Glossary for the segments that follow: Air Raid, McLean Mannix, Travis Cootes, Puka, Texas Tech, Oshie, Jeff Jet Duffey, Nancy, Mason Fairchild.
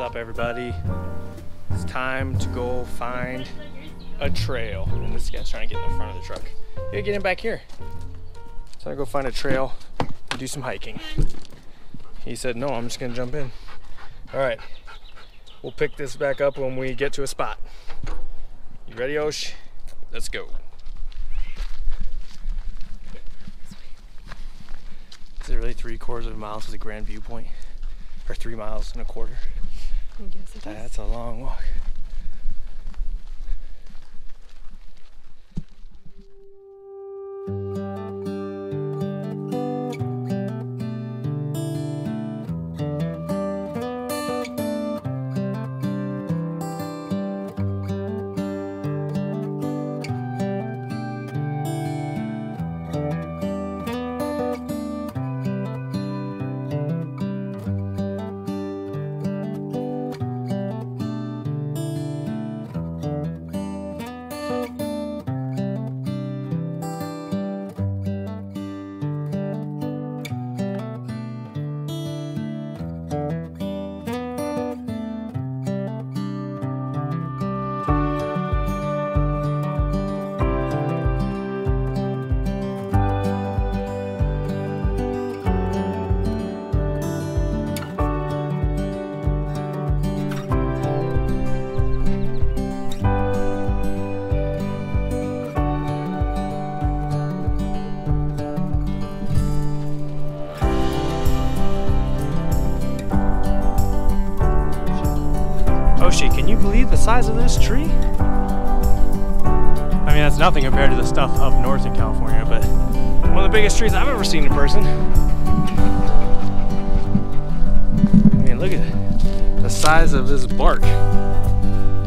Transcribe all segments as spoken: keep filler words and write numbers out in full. What's up, everybody? It's time to go find a trail. And this guy's trying to get in the front of the truck. Yeah, get him back here. So I go find a trail and do some hiking. He said, no, I'm just gonna jump in. All right, we'll pick this back up when we get to a spot. You ready, Osh? Let's go. Is it really three quarters of a mile to the grand viewpoint? Or three miles and a quarter? I guess it is. That's a long walk. Can you believe the size of this tree? I mean, that's nothing compared to the stuff up north in California, but one of the biggest trees I've ever seen in person. I mean, look at the size of this bark.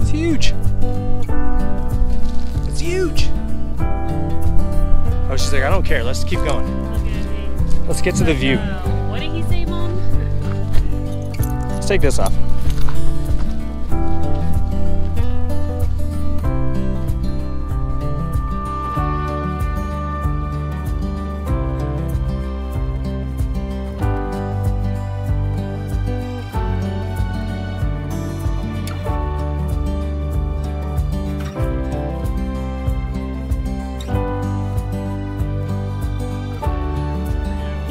It's huge. It's huge. Oh, she's like, I don't care. Let's keep going. Let's get to the view. What did he say, Mom? Let's take this off.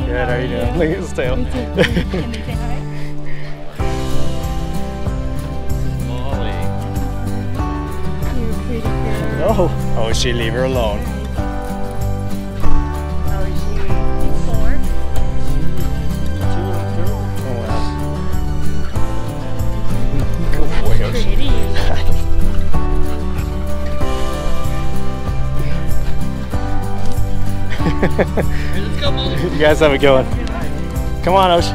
Good, how are you doing? Look at his tail. Can we say hi? Molly. You're pretty girl. No. Oh, she leave her alone. How is she? Four. Two. Oh, wow. Good boy, Osh. Pretty. Let's go, Molly. You guys have it going. Come on, Osh.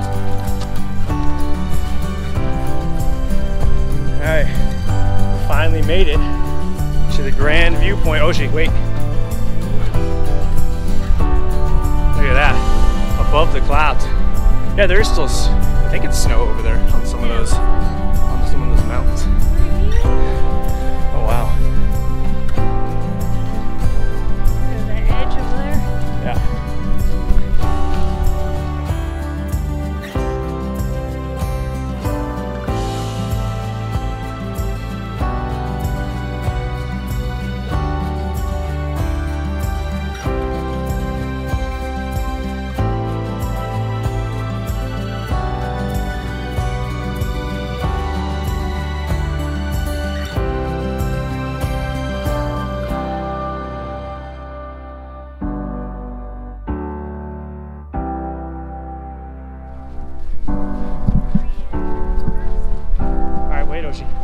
Alright, we finally made it to the grand viewpoint. Oshie, wait. Look at that. Above the clouds. Yeah, there is still, I think it's snow over there on some of those, on some of those mountains. Oh, wow.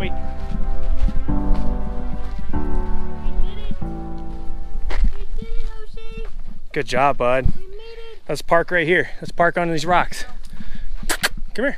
Wait. We did it. We did it, Oshie. Good job, bud. We made it. Let's park right here. Let's park under these rocks. Come here.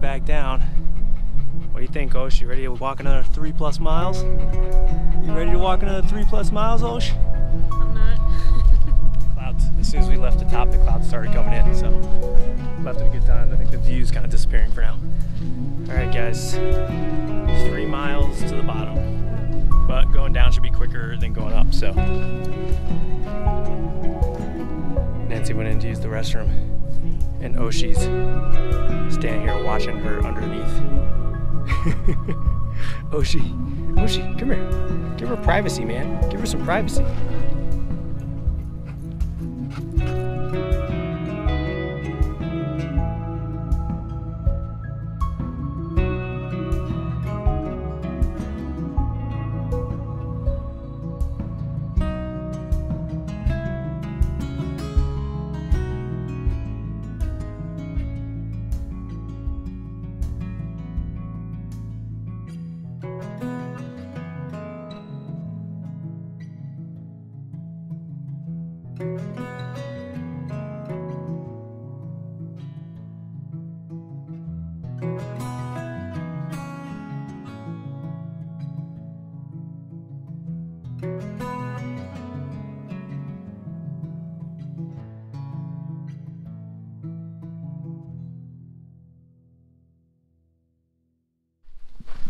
head back down. What do you think, Osh? You ready to walk another three plus miles? You ready to walk another three plus miles, Osh? I'm not. Clouds. As soon as we left the top, the clouds started coming in, so left at a good time. I think the view's kind of disappearing for now. All right, guys. Three miles to the bottom, but going down should be quicker than going up, so. Nancy went in to use the restroom, and Oshi's standing here watching her underneath. Oshi, Oshi, come here. Give her privacy, man. Give her some privacy.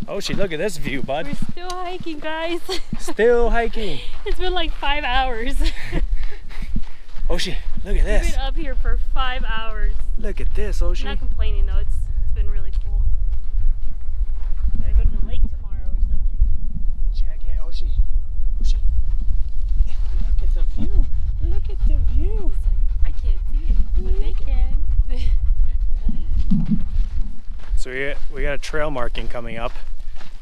Oshi, look at this view, bud. We're still hiking, guys. Still hiking. It's been like five hours. Oshi, look at this. We've been up here for five hours. Look at this, Oshi. I'm not complaining though. It's it's been really cool. Gotta go to the lake tomorrow or something. Check it, Oshi. Oshi. Look at the view. Look at the view. Like, I can't see it, but they can. So we we got a trail marking coming up.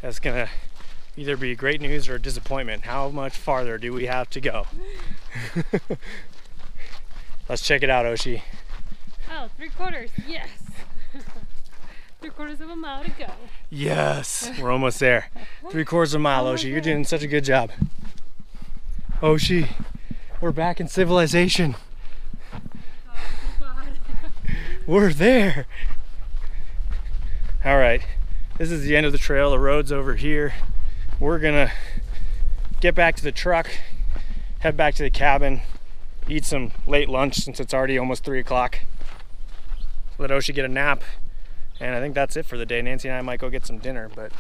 That's gonna either be great news or a disappointment. How much farther do we have to go? Let's check it out, Oshi. Oh, three quarters, yes. Three quarters of a mile to go. Yes, we're almost there. Three quarters of a mile, Oshi. You're doing such a good job. Oshi, we're back in civilization. Oh, God. We're there. All right, this is the end of the trail. The road's over here. We're gonna get back to the truck, head back to the cabin, eat some late lunch since it's already almost three o'clock. Let Oshi get a nap, and I think that's it for the day. Nancy and I might go get some dinner, but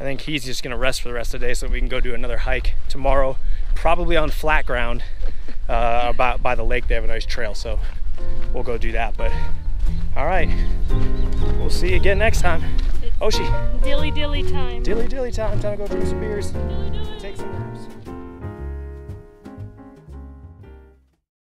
I think he's just gonna rest for the rest of the day so we can go do another hike tomorrow, probably on flat ground, uh, by, by the lake. They have a nice trail, so we'll go do that, but all right. We'll see you again next time. It's Oshi. Dilly dilly time. Dilly dilly time. Time to go drink some beers.